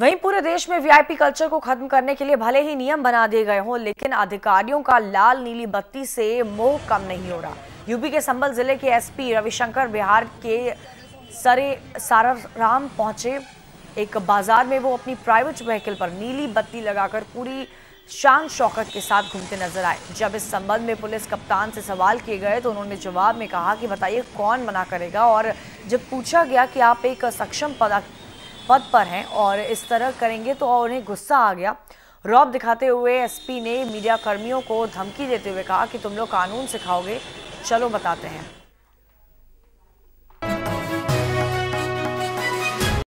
वहीं पूरे देश में वीआईपी कल्चर को खत्म करने के लिए भले ही नियम बना दिए गए हों, लेकिन अधिकारियों का लाल नीली बत्ती से मोह कम नहीं हो रहा। यूपी के संभल जिले के एसपी रविशंकर बिहार के सासाराम पहुंचे। एक बाजार में वो अपनी प्राइवेट व्हीकल पर नीली बत्ती लगाकर पूरी शान शौकत के साथ घूमते नजर आए। जब इस संबंध में पुलिस कप्तान से सवाल किए गए तो उन्होंने जवाब में कहा कि बताइए कौन मना करेगा, और जब पूछा गया कि आप एक सक्षम पद पर हैं और इस तरह करेंगे तो उन्हें गुस्सा आ गया। रौब दिखाते हुए एसपी ने मीडिया कर्मियों को धमकी देते हुए कहा कि तुम लोग कानून सिखाओगे, चलो बताते हैं।